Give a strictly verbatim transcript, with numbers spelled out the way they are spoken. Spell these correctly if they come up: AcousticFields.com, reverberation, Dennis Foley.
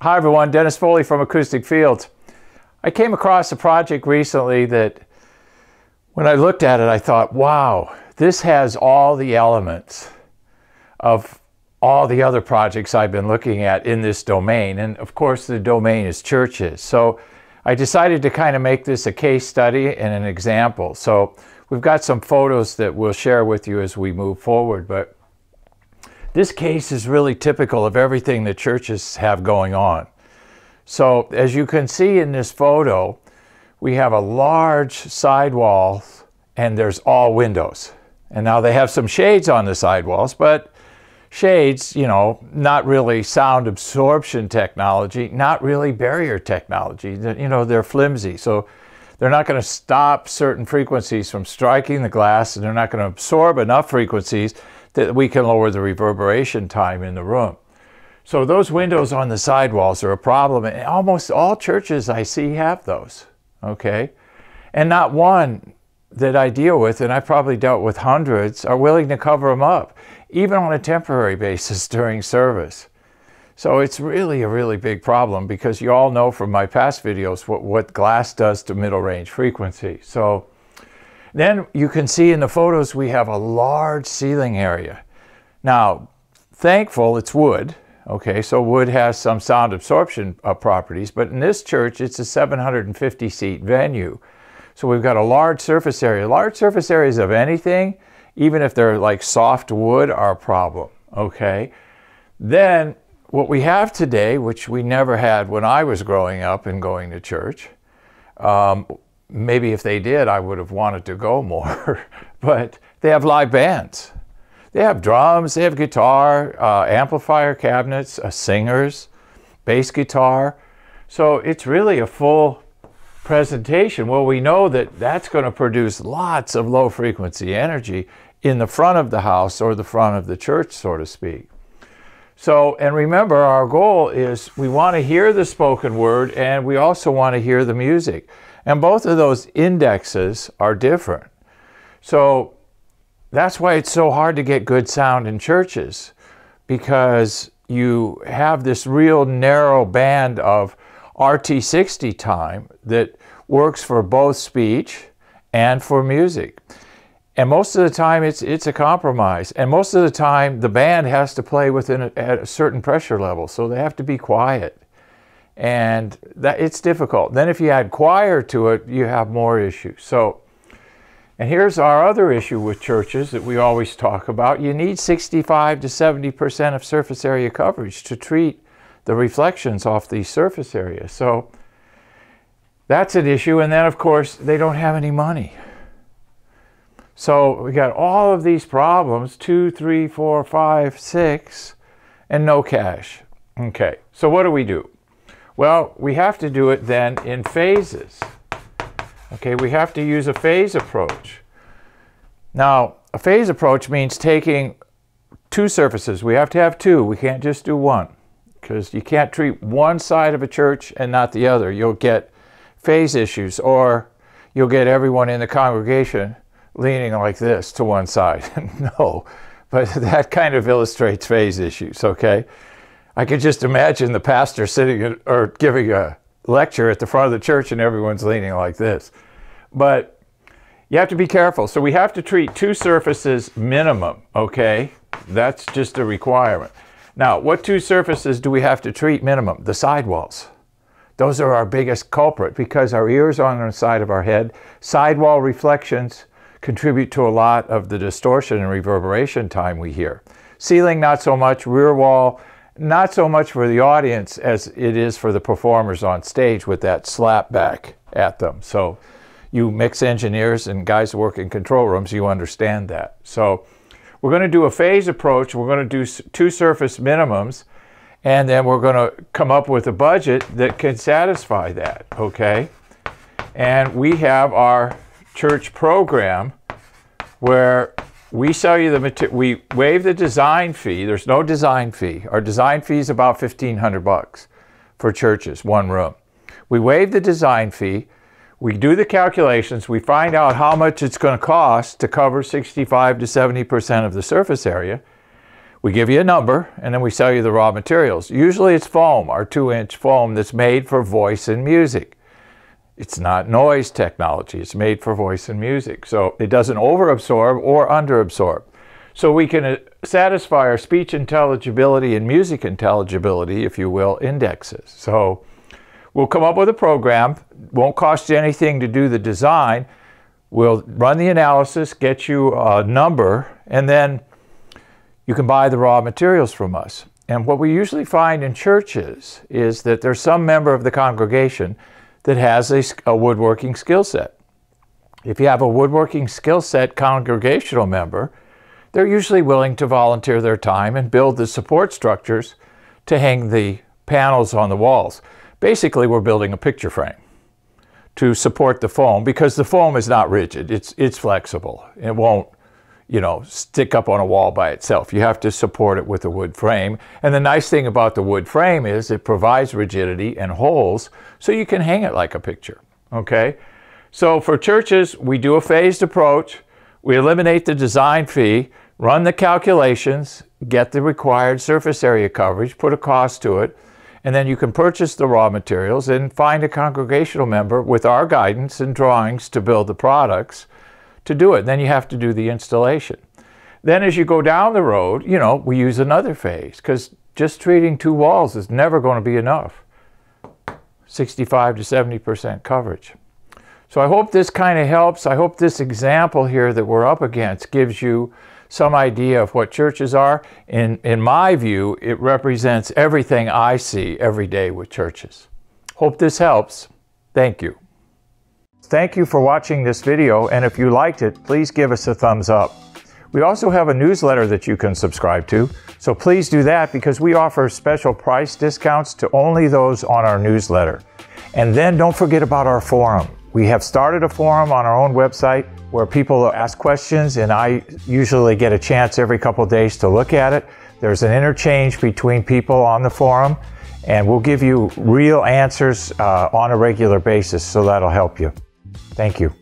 Hi everyone, Dennis Foley from Acoustic Fields. I came across a project recently that when I looked at it, I thought, wow, this has all the elements of all the other projects I've been looking at in this domain. And of course, the domain is churches. So I decided to kind of make this a case study and an example. So we've got some photos that we'll share with you as we move forward, but this case is really typical of everything the churches have going on. So as you can see in this photo, we have a large sidewall and there's all windows. And now they have some shades on the sidewalls, but shades, you know, not really sound absorption technology, not really barrier technology. You know, they're flimsy. So they're not going to stop certain frequencies from striking the glass, and they're not going to absorb enough frequencies that we can lower the reverberation time in the room. So those windows on the sidewalls are a problem, and almost all churches I see have those, okay? And not one that I deal with, and I've probably dealt with hundreds, are willing to cover them up, even on a temporary basis during service. So it's really a really big problem, because you all know from my past videos what, what glass does to middle range frequency. So then you can see in the photos we have a large ceiling area. Now, thankful it's wood, okay, so wood has some sound absorption uh, properties, but in this church it's a seven hundred fifty seat venue. So we've got a large surface area. Large surface areas of anything, even if they're like soft wood, are a problem, okay? Then what we have today, which we never had when I was growing up and going to church, um, maybe if they did, I would have wanted to go more, but they have live bands. They have drums, they have guitar, uh, amplifier cabinets, uh, singers, bass guitar. So it's really a full presentation. Well, we know that that's going to produce lots of low frequency energy in the front of the house, or the front of the church, so to speak. So, and remember, our goal is we want to hear the spoken word, and we also want to hear the music. And both of those indexes are different. So that's why it's so hard to get good sound in churches, because you have this real narrow band of R T sixty time that works for both speech and for music. And most of the time it's, it's a compromise. And most of the time the band has to play within a, at a certain pressure level. So they have to be quiet. And that it's difficult. Then if you add choir to it, you have more issues. So, and here's our other issue with churches that we always talk about. You need sixty-five to seventy percent of surface area coverage to treat the reflections off these surface areas. So that's an issue. And then of course, they don't have any money. So we got all of these problems, two, three, four, five, six, and no cash. Okay, so what do we do? Well, we have to do it then in phases. Okay, we have to use a phase approach. Now, a phase approach means taking two surfaces. We have to have two. We can't just do one, because you can't treat one side of a church and not the other. You'll get phase issues, or you'll get everyone in the congregation leaning like this to one side. No, but that kind of illustrates phase issues, okay? I could just imagine the pastor sitting or giving a lecture at the front of the church and everyone's leaning like this. But you have to be careful. So we have to treat two surfaces minimum, okay? That's just a requirement. Now, what two surfaces do we have to treat minimum? The sidewalls. Those are our biggest culprit, because our ears are on the side of our head. Sidewall reflections contribute to a lot of the distortion and reverberation time we hear. Ceiling, not so much. Rear wall, not so much for the audience as it is for the performers on stage, with that slap back at them. So you mix engineers and guys who work in control rooms, you understand that. So we're going to do a phase approach. We're going to do two surface minimums, and then we're going to come up with a budget that can satisfy that, okay? And we have our church program where we sell you the material, we waive the design fee. There's no design fee. Our design fee is about fifteen hundred bucks for churches, one room. We waive the design fee. We do the calculations. We find out how much it's going to cost to cover sixty-five to seventy percent of the surface area. We give you a number, and then we sell you the raw materials. Usually it's foam, our two-inch foam that's made for voice and music. It's not noise technology. It's made for voice and music. So it doesn't overabsorb or underabsorb. So we can satisfy our speech intelligibility and music intelligibility, if you will, indexes. So we'll come up with a program. Won't cost you anything to do the design. We'll run the analysis, get you a number, and then you can buy the raw materials from us. And what we usually find in churches is that there's some member of the congregation that has a, a woodworking skill set. If you have a woodworking skill set congregational member, they're usually willing to volunteer their time and build the support structures to hang the panels on the walls. Basically, we're building a picture frame to support the foam, because the foam is not rigid. It's, it's flexible. It won't, you know, stick up on a wall by itself. You have to support it with a wood frame. And the nice thing about the wood frame is it provides rigidity and holes, so you can hang it like a picture, okay? So for churches, we do a phased approach. We eliminate the design fee, run the calculations, get the required surface area coverage, put a cost to it, and then you can purchase the raw materials and find a congregational member with our guidance and drawings to build the products to do it. Then you have to do the installation. Then as you go down the road, you know, we use another phase, because just treating two walls is never going to be enough. sixty-five to seventy percent coverage. So I hope this kind of helps. I hope this example here that we're up against gives you some idea of what churches are. In, in my view, it represents everything I see every day with churches. Hope this helps. Thank you. Thank you for watching this video, and if you liked it, please give us a thumbs up. We also have a newsletter that you can subscribe to, so please do that, because we offer special price discounts to only those on our newsletter. And then don't forget about our forum. We have started a forum on our own website where people ask questions, and I usually get a chance every couple of days to look at it. There's an interchange between people on the forum, and we'll give you real answers uh, on a regular basis, so that'll help you. Thank you.